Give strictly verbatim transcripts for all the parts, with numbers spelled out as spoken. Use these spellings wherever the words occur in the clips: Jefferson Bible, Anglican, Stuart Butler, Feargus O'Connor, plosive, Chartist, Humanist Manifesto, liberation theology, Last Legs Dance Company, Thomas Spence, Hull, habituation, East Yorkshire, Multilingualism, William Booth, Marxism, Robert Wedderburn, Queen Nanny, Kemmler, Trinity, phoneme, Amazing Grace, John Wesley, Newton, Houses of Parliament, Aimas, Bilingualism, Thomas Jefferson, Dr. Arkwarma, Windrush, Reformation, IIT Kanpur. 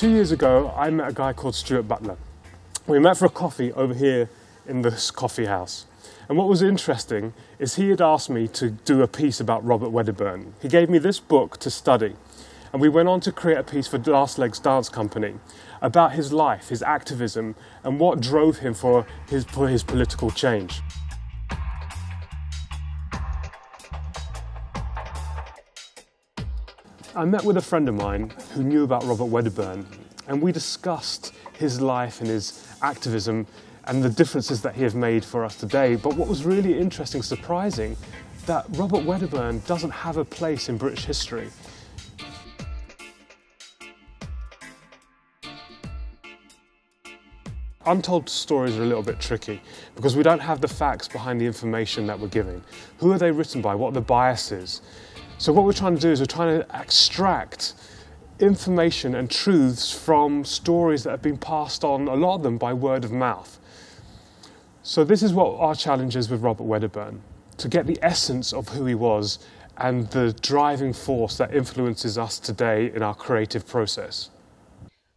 Two years ago, I met a guy called Stuart Butler. We met for a coffee over here in this coffee house. And what was interesting is he had asked me to do a piece about Robert Wedderburn. He gave me this book to study. And we went on to create a piece for Last Legs Dance Company about his life, his activism, and what drove him for his, for his political change. I met with a friend of mine who knew about Robert Wedderburn, and we discussed his life and his activism and the differences that he has made for us today. But what was really interesting, surprising, that Robert Wedderburn doesn't have a place in British history. Untold stories are a little bit tricky because we don't have the facts behind the information that we're giving. Who are they written by? What are the biases? So what we're trying to do is we're trying to extract information and truths from stories that have been passed on, a lot of them by word of mouth. So this is what our challenge is with Robert Wedderburn, to get the essence of who he was and the driving force that influences us today in our creative process.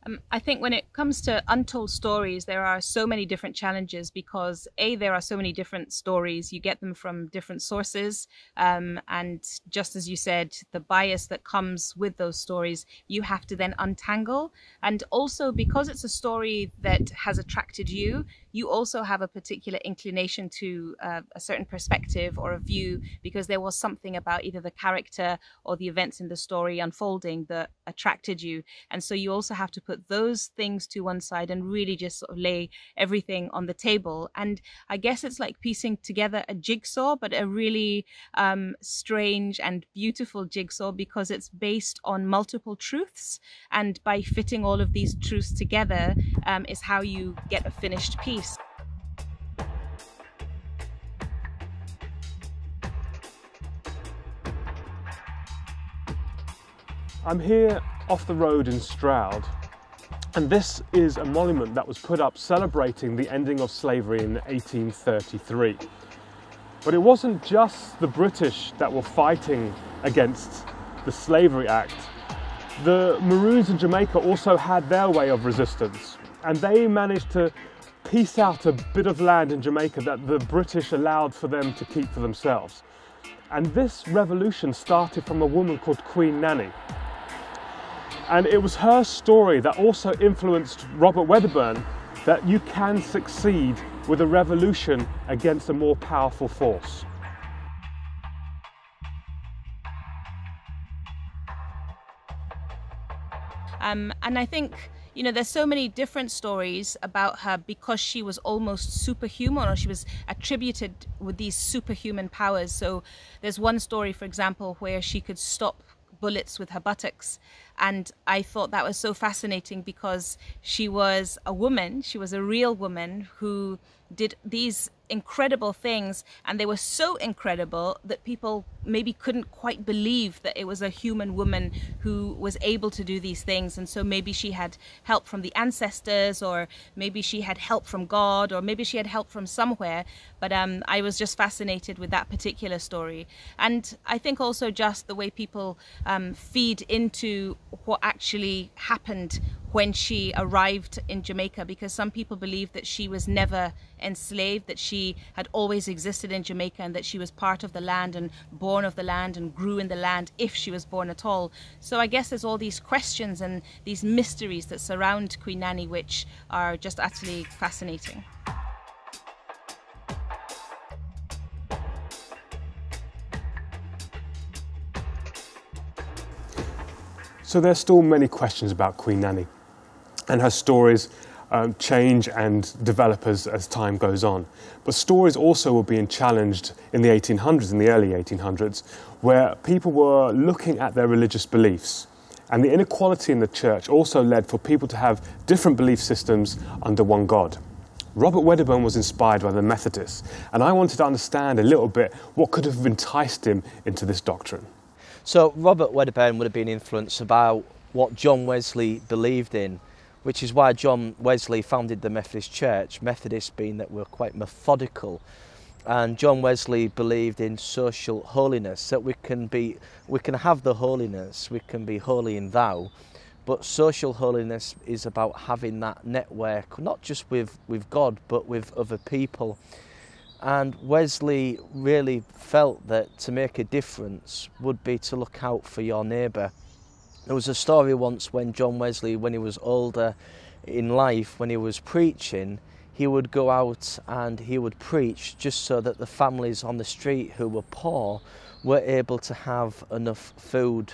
Um, I think when it comes to untold stories, there are so many different challenges because A, there are so many different stories. You get them from different sources. Um, and just as you said, the bias that comes with those stories, you have to then untangle. And also because it's a story that has attracted you, you also have a particular inclination to uh, a certain perspective or a view because there was something about either the character or the events in the story unfolding that attracted you. And so you also have to put those things to one side and really just sort of lay everything on the table. And I guess it's like piecing together a jigsaw, but a really um, strange and beautiful jigsaw because it's based on multiple truths. And by fitting all of these truths together um, is how you get a finished piece. I'm here off the road in Stroud, and this is a monument that was put up celebrating the ending of slavery in eighteen thirty-three. But it wasn't just the British that were fighting against the Slavery Act. The Maroons in Jamaica also had their way of resistance, and they managed to piece out a bit of land in Jamaica that the British allowed for them to keep for themselves. And this revolution started from a woman called Queen Nanny. And it was her story that also influenced Robert Wedderburn that you can succeed with a revolution against a more powerful force. Um, and I think you know, there's so many different stories about her because she was almost superhuman, or she was attributed with these superhuman powers. So there's one story, for example, where she could stop bullets with her buttocks. And I thought that was so fascinating because she was a woman, she was a real woman who did these incredible things, and they were so incredible that people maybe couldn't quite believe that it was a human woman who was able to do these things. And so maybe she had help from the ancestors, or maybe she had help from God, or maybe she had help from somewhere. But um, I was just fascinated with that particular story. And I think also just the way people um, feed into what actually happened when she arrived in Jamaica, because some people believe that she was never enslaved, that she had always existed in Jamaica, and that she was part of the land and born of the land and grew in the land, if she was born at all. So I guess there's all these questions and these mysteries that surround Queen Nanny, which are just utterly fascinating. So there's still many questions about Queen Nanny, and her stories um, change and develop as, as time goes on. But stories also were being challenged in the eighteen hundreds, in the early eighteen hundreds, where people were looking at their religious beliefs. And the inequality in the church also led for people to have different belief systems under one God. Robert Wedderburn was inspired by the Methodists, and I wanted to understand a little bit what could have enticed him into this doctrine. So Robert Wedderburn would have been influenced about what John Wesley believed in, which is why John Wesley founded the Methodist Church, Methodists being that we're quite methodical. And John Wesley believed in social holiness, that we can, be, we can have the holiness, we can be holy in thou, But social holiness is about having that network, not just with, with God, but with other people. And Wesley really felt that to make a difference would be to look out for your neighbour. There was a story once when John Wesley, when he was older in life, when he was preaching, he would go out and he would preach just so that the families on the street who were poor were able to have enough food.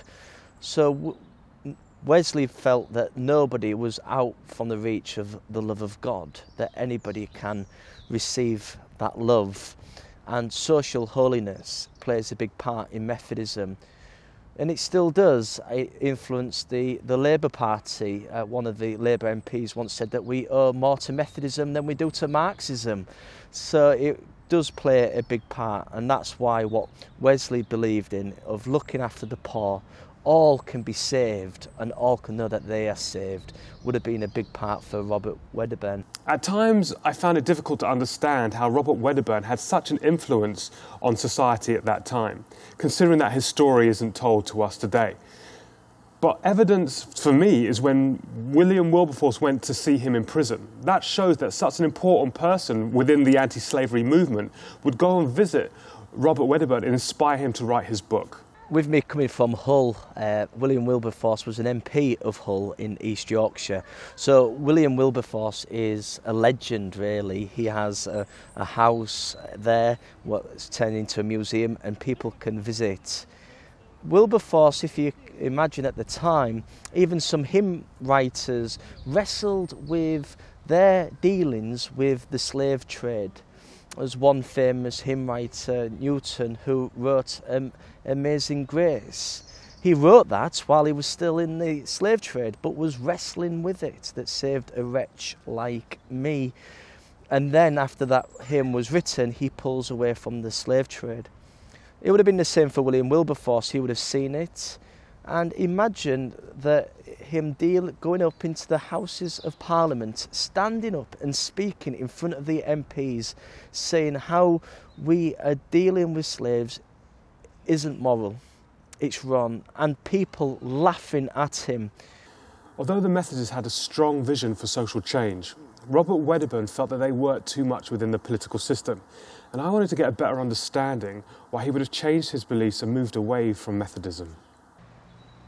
So Wesley felt that nobody was out from the reach of the love of God, that anybody can receive that love. And social holiness plays a big part in Methodism, and it still does. It influenced the, the Labour Party. Uh, one of the Labour M Ps once said that we owe more to Methodism than we do to Marxism. So it does play a big part, and that's why what Wesley believed in, of looking after the poor, all can be saved and all can know that they are saved, would have been a big part for Robert Wedderburn. At times I found it difficult to understand how Robert Wedderburn had such an influence on society at that time, considering that his story isn't told to us today. But evidence for me is when William Wilberforce went to see him in prison. That shows that such an important person within the anti-slavery movement would go and visit Robert Wedderburn and inspire him to write his book. With me coming from Hull, uh, William Wilberforce was an M P of Hull in East Yorkshire. So William Wilberforce is a legend, really. He has a, a house there, what's turned into a museum, and people can visit. Wilberforce, if you imagine at the time, even some hymn writers wrestled with their dealings with the slave trade. There's one famous hymn writer, Newton, who wrote um, Amazing Grace. He wrote that while he was still in the slave trade, but was wrestling with it, that saved a wretch like me. And then after that hymn was written, he pulls away from the slave trade. It would have been the same for William Wilberforce. He would have seen it and imagined that him deal going up into the Houses of Parliament, standing up and speaking in front of the M Ps, saying how we are dealing with slaves isn't moral, it's wrong, and people laughing at him. Although the Methodists had a strong vision for social change, Robert Wedderburn felt that they worked too much within the political system, and I wanted to get a better understanding why he would have changed his beliefs and moved away from Methodism.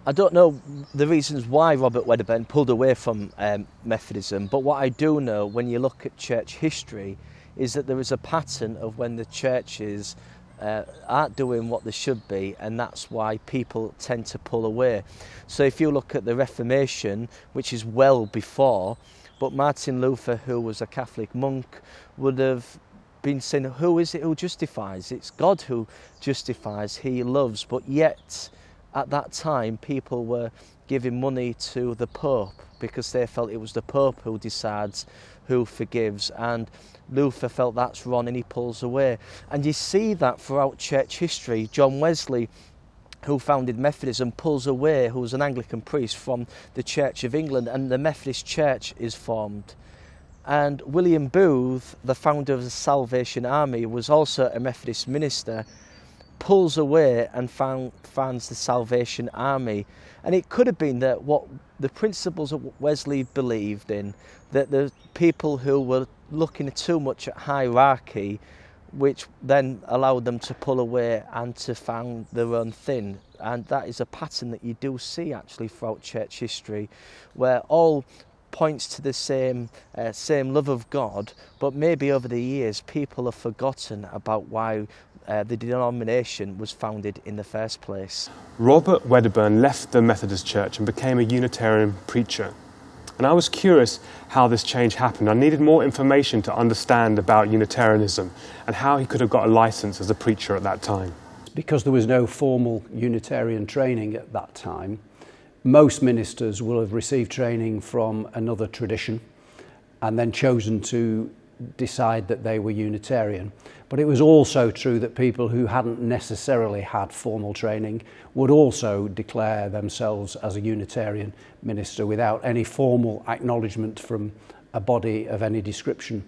I don't know the reasons why Robert Wedderburn pulled away from um, Methodism, but what I do know when you look at church history is that there is a pattern of when the churches uh, aren't doing what they should be, and that's why people tend to pull away. So if you look at the Reformation, which is well before, but Martin Luther, who was a Catholic monk, would have been saying, who is it who justifies? It's God who justifies, he loves, but yet at that time, people were giving money to the Pope because they felt it was the Pope who decides who forgives, and Luther felt that's wrong and he pulls away. And you see that throughout church history. John Wesley, who founded Methodism, pulls away, who was an Anglican priest, from the Church of England, and the Methodist Church is formed. And William Booth, the founder of the Salvation Army, was also a Methodist minister, pulls away and found, finds the Salvation Army. And it could have been that what the principles of what Wesley believed in, that the people who were looking too much at hierarchy, which then allowed them to pull away and to found their own thing. And that is a pattern that you do see actually throughout church history, where all points to the same uh, same love of God, but maybe over the years people have forgotten about why uh, the denomination was founded in the first place. Robert Wedderburn left the Methodist Church and became a Unitarian preacher, and I was curious how this change happened. I needed more information to understand about Unitarianism and how he could have got a license as a preacher at that time. Because there was no formal Unitarian training at that time, most ministers will have received training from another tradition and then chosen to decide that they were Unitarian. But it was also true that people who hadn't necessarily had formal training would also declare themselves as a Unitarian minister without any formal acknowledgement from a body of any description.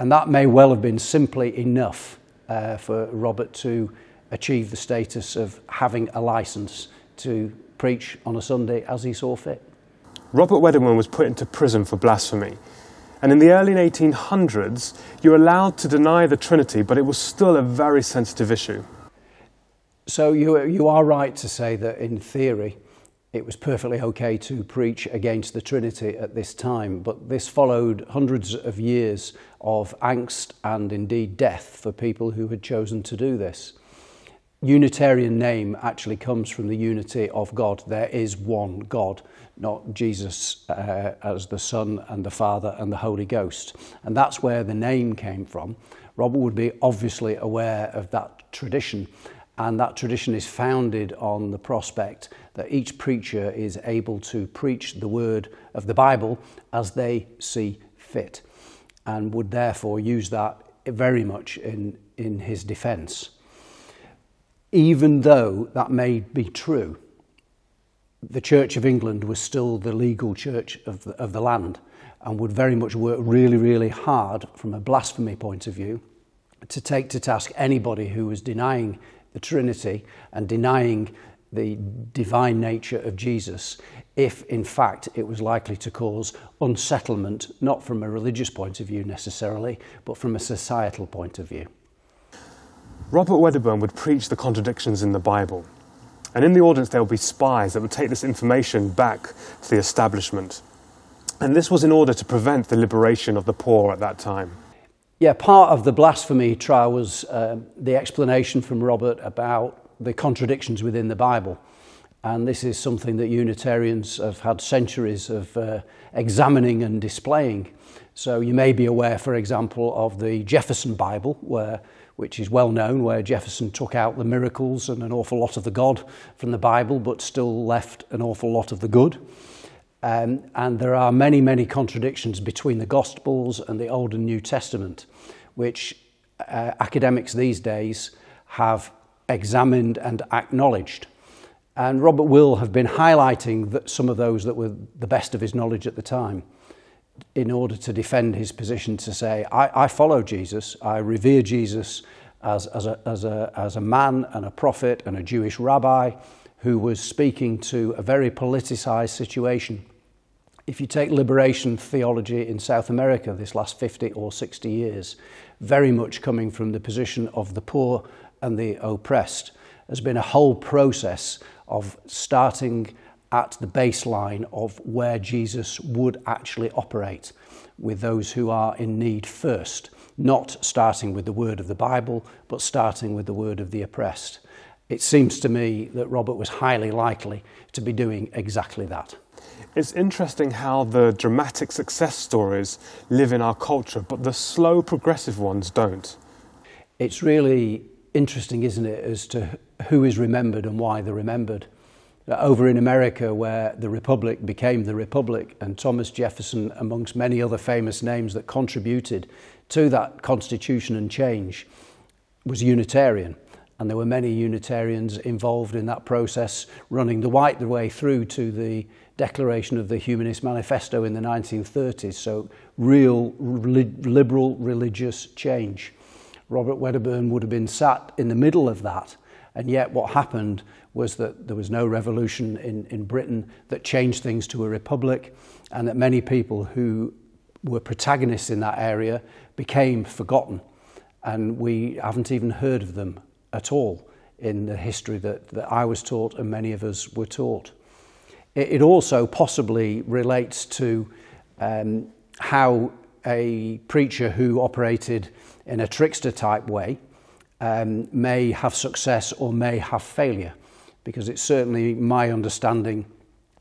And that may well have been simply enough uh, for Robert to achieve the status of having a license to preach on a Sunday as he saw fit. Robert Wedderburn was put into prison for blasphemy. And in the early eighteen hundreds, you're allowed to deny the Trinity, but it was still a very sensitive issue. So you, you are right to say that, in theory, it was perfectly okay to preach against the Trinity at this time, but this followed hundreds of years of angst and indeed death for people who had chosen to do this. Unitarian name actually comes from the unity of God. There is one God, not Jesus uh, as the Son and the Father and the Holy Ghost. And that's where the name came from. Robert would be obviously aware of that tradition, and that tradition is founded on the prospect that each preacher is able to preach the word of the Bible as they see fit, and would therefore use that very much in, in his defense. Even though that may be true, the Church of England was still the legal church of the, of the land, and would very much work really, really hard from a blasphemy point of view to take to task anybody who was denying the Trinity and denying the divine nature of Jesus, if in fact it was likely to cause unsettlement, not from a religious point of view necessarily, but from a societal point of view. Robert Wedderburn would preach the contradictions in the Bible, and in the audience there would be spies that would take this information back to the establishment. And this was in order to prevent the liberation of the poor at that time. Yeah, part of the blasphemy trial was uh, the explanation from Robert about the contradictions within the Bible. And this is something that Unitarians have had centuries of uh, examining and displaying. So you may be aware, for example, of the Jefferson Bible, where which is well known, where Jefferson took out the miracles and an awful lot of the God from the Bible, but still left an awful lot of the good. Um, and there are many, many contradictions between the Gospels and the Old and New Testament, which uh, academics these days have examined and acknowledged. And Robert will have been highlighting that some of those that were the best of his knowledge at the time, in order to defend his position, to say, I, I follow Jesus, I revere Jesus as, as, a, as, a, as a man and a prophet and a Jewish rabbi who was speaking to a very politicized situation. If you take liberation theology in South America this last fifty or sixty years, very much coming from the position of the poor and the oppressed, there's been a whole process of starting at the baseline of where Jesus would actually operate with those who are in need first, not starting with the word of the Bible, but starting with the word of the oppressed. It seems to me that Robert was highly likely to be doing exactly that. It's interesting how the dramatic success stories live in our culture, but the slow, progressive ones don't. It's really interesting, isn't it, as to who is remembered and why they're remembered. Over in America, where the Republic became the Republic, and Thomas Jefferson, amongst many other famous names that contributed to that constitution and change, was Unitarian. And there were many Unitarians involved in that process, running the right the way through to the declaration of the Humanist Manifesto in the nineteen thirties. So real liberal religious change. Robert Wedderburn would have been sat in the middle of that. And yet what happened was that there was no revolution in, in Britain that changed things to a republic, and that many people who were protagonists in that area became forgotten. And we haven't even heard of them at all in the history that, that I was taught and many of us were taught. It, it also possibly relates to um, how a preacher who operated in a trickster type way Um, may have success or may have failure, because it's certainly my understanding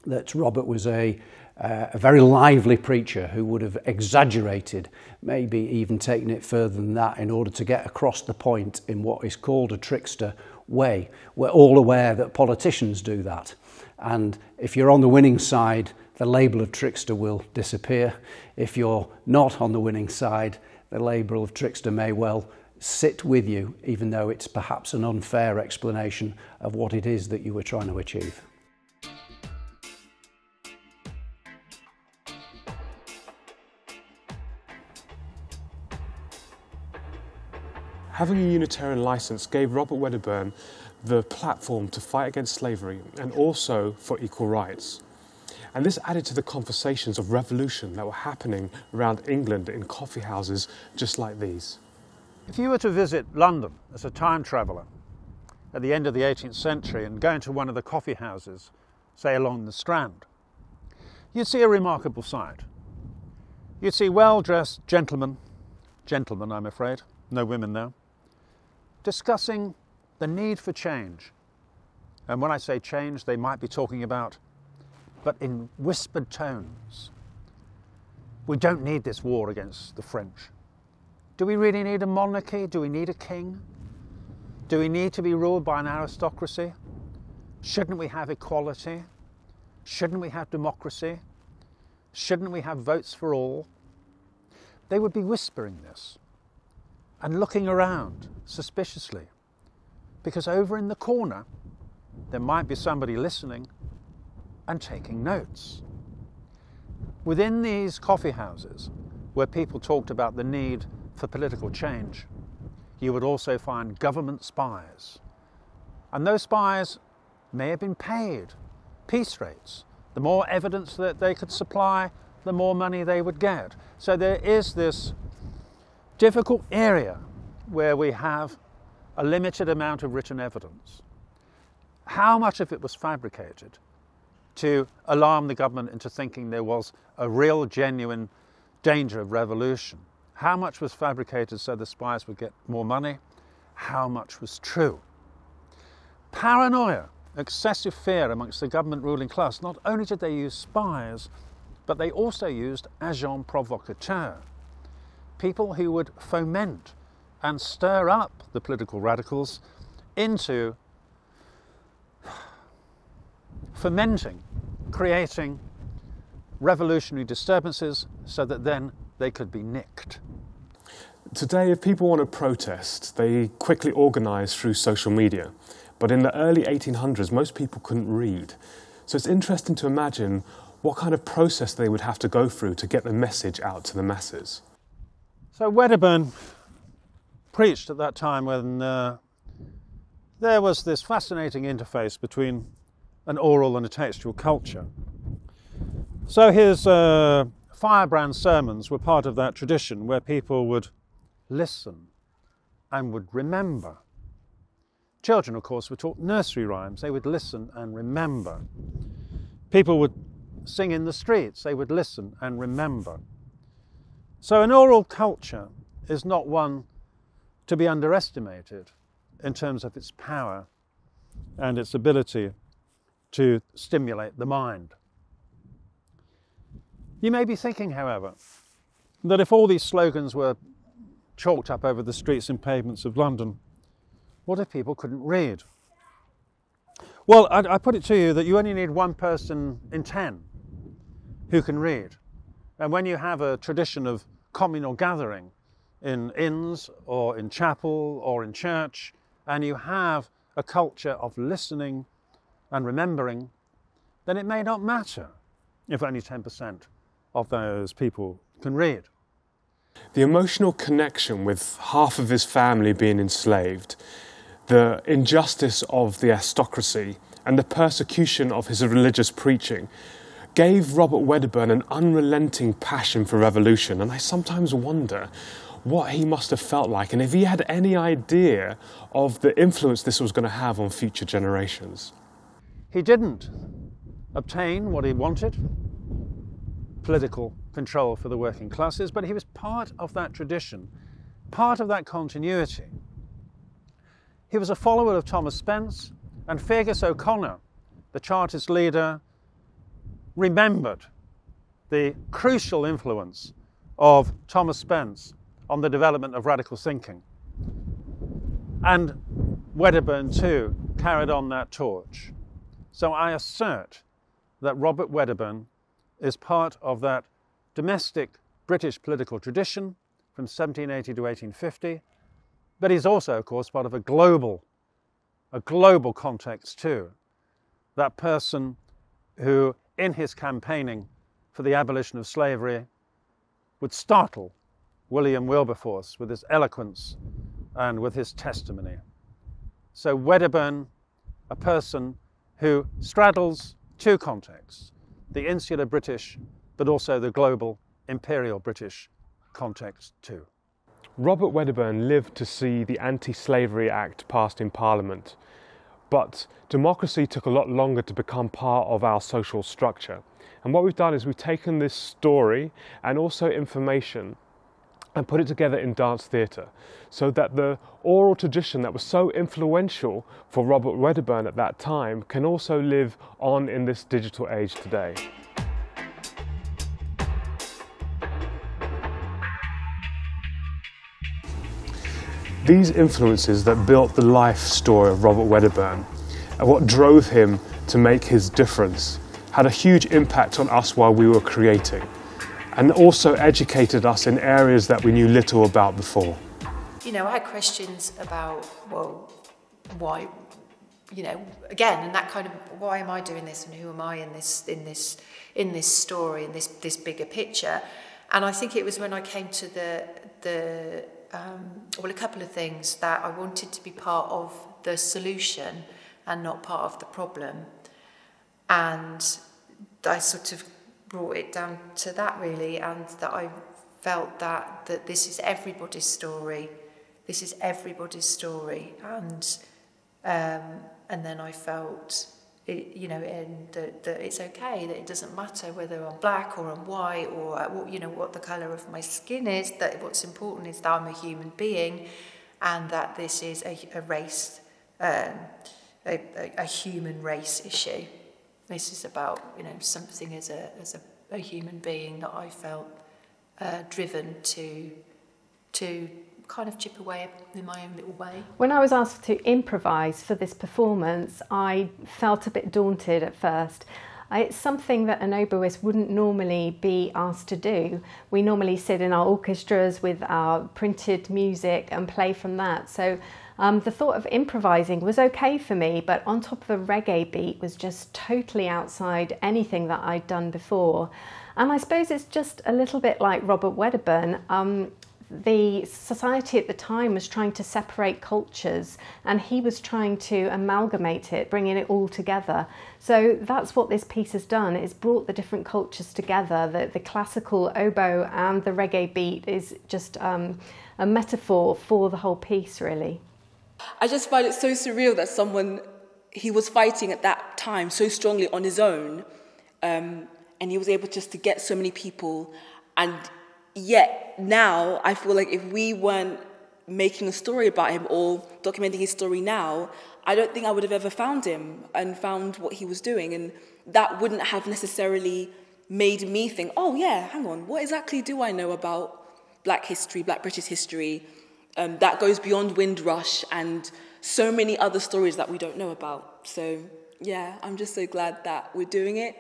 that Robert was a, uh, a very lively preacher who would have exaggerated, maybe even taken it further than that, in order to get across the point in what is called a trickster way. We're all aware that politicians do that, and if you're on the winning side, the label of trickster will disappear. If you're not on the winning side, the label of trickster may well sit with you, even though it's perhaps an unfair explanation of what it is that you were trying to achieve. Having a Unitarian license gave Robert Wedderburn the platform to fight against slavery and also for equal rights. And this added to the conversations of revolution that were happening around England in coffee houses just like these. If you were to visit London as a time traveller at the end of the eighteenth century and go into one of the coffee houses, say along the Strand, you'd see a remarkable sight. You'd see well-dressed gentlemen, gentlemen I'm afraid, no women now, discussing the need for change. And when I say change, they might be talking about, but in whispered tones, we don't need this war against the French. Do we really need a monarchy? Do we need a king? Do we need to be ruled by an aristocracy? Shouldn't we have equality? Shouldn't we have democracy? Shouldn't we have votes for all? They would be whispering this and looking around suspiciously, because over in the corner there might be somebody listening and taking notes. Within these coffee houses, where people talked about the need for political change, you would also find government spies. And those spies may have been paid piece rates. The more evidence that they could supply, the more money they would get. So there is this difficult area where we have a limited amount of written evidence. How much of it was fabricated to alarm the government into thinking there was a real, genuine danger of revolution? How much was fabricated so the spies would get more money? How much was true? Paranoia, excessive fear amongst the government ruling class. Not only did they use spies, but they also used agents provocateurs, people who would foment and stir up the political radicals into fermenting, creating revolutionary disturbances so that then they could be nicked. Today, if people want to protest, they quickly organise through social media. But in the early eighteen hundreds, most people couldn't read. So it's interesting to imagine what kind of process they would have to go through to get the message out to the masses. So Wedderburn preached at that time when uh, there was this fascinating interface between an oral and a textual culture. So his uh, firebrand sermons were part of that tradition where people would listen and would remember. Children, of course, were taught nursery rhymes. They would listen and remember. People would sing in the streets. They would listen and remember. So an oral culture is not one to be underestimated in terms of its power and its ability to stimulate the mind. You may be thinking, however, that if all these slogans were chalked up over the streets and pavements of London, what if people couldn't read? Well, I, I put it to you that you only need one person in ten who can read. And when you have a tradition of communal gathering in inns or in chapel or in church, and you have a culture of listening and remembering, then it may not matter if only ten percent of those people can read. The emotional connection with half of his family being enslaved, the injustice of the aristocracy, and the persecution of his religious preaching gave Robert Wedderburn an unrelenting passion for revolution, and I sometimes wonder what he must have felt like and if he had any idea of the influence this was going to have on future generations. He didn't obtain what he wanted, political control for the working classes, but he was part of that tradition, part of that continuity. He was a follower of Thomas Spence, and Feargus O'Connor, the Chartist leader, remembered the crucial influence of Thomas Spence on the development of radical thinking. And Wedderburn too carried on that torch. So I assert that Robert Wedderburn is part of that domestic British political tradition from seventeen eighty to eighteen fifty, but he's also, of course, part of a global, a global context too. That person who, in his campaigning for the abolition of slavery, would startle William Wilberforce with his eloquence and with his testimony. So Wedderburn, a person who straddles two contexts, the insular British, but also the global imperial British context too. Robert Wedderburn lived to see the Anti-Slavery Act passed in Parliament, but democracy took a lot longer to become part of our social structure. And what we've done is we've taken this story and also information and put it together in dance theatre, so that the oral tradition that was so influential for Robert Wedderburn at that time can also live on in this digital age today. These influences that built the life story of Robert Wedderburn and what drove him to make his difference had a huge impact on us while we were creating, and also educated us in areas that we knew little about before. You know, I had questions about, well, why, you know, again, and that kind of, why am I doing this and who am I in this, in this, in this story, in this, this bigger picture? And I think it was when I came to the, the um, well, a couple of things, that I wanted to be part of the solution and not part of the problem. And I sort of brought it down to that really, and that I felt that, that this is everybody's story, this is everybody's story, and um, and then I felt, it, you know, in the, that it's okay, that it doesn't matter whether I'm black or I'm white or what, you know, what the colour of my skin is, that what's important is that I'm a human being, and that this is a, a race, um, a, a, a human race issue. This is about, you know, something as a, as a, a human being that I felt uh, driven to, to kind of chip away in my own little way. When I was asked to improvise for this performance, I felt a bit daunted at first. It's something that an oboist wouldn't normally be asked to do. We normally sit in our orchestras with our printed music and play from that. So um, the thought of improvising was okay for me, but on top of a reggae beat was just totally outside anything that I'd done before. And I suppose it's just a little bit like Robert Wedderburn. Um, The society at the time was trying to separate cultures, and he was trying to amalgamate it, bringing it all together. So that's what this piece has done, it's brought the different cultures together. The, the classical oboe and the reggae beat is just um, a metaphor for the whole piece, really. I just find it so surreal that someone, he was fighting at that time so strongly on his own, um, and he was able just to get so many people, and yet now I feel like if we weren't making a story about him or documenting his story now, I don't think I would have ever found him and found what he was doing, and that wouldn't have necessarily made me think, oh yeah, hang on, what exactly do I know about black history, black British history, um, that goes beyond Windrush and so many other stories that we don't know about. So yeah, I'm just so glad that we're doing it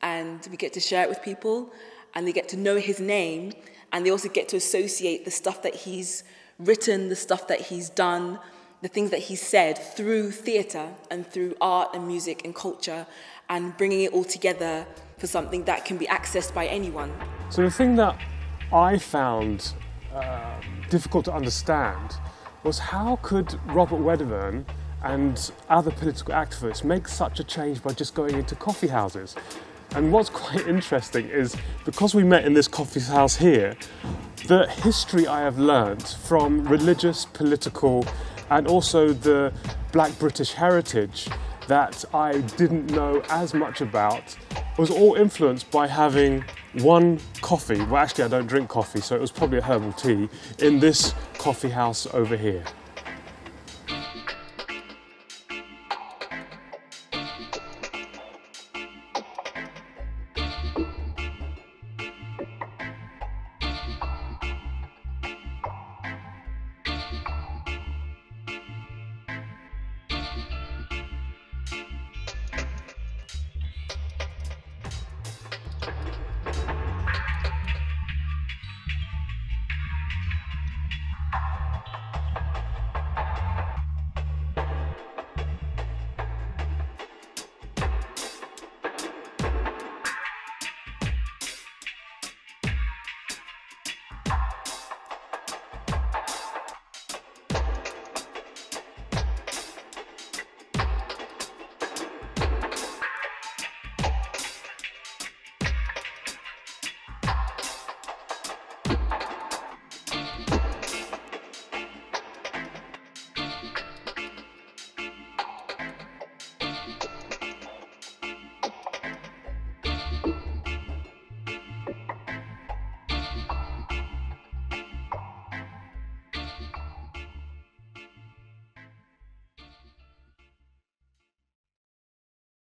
and we get to share it with people, and they get to know his name, and they also get to associate the stuff that he's written, the stuff that he's done, the things that he's said through theatre and through art and music and culture, and bringing it all together for something that can be accessed by anyone. So the thing that I found uh, difficult to understand was, how could Robert Wedderburn and other political activists make such a change by just going into coffee houses? And what's quite interesting is, because we met in this coffee house here, the history I have learned from religious, political, and also the black British heritage that I didn't know as much about was all influenced by having one coffee. Well, actually I don't drink coffee, so it was probably a herbal tea in this coffee house over here.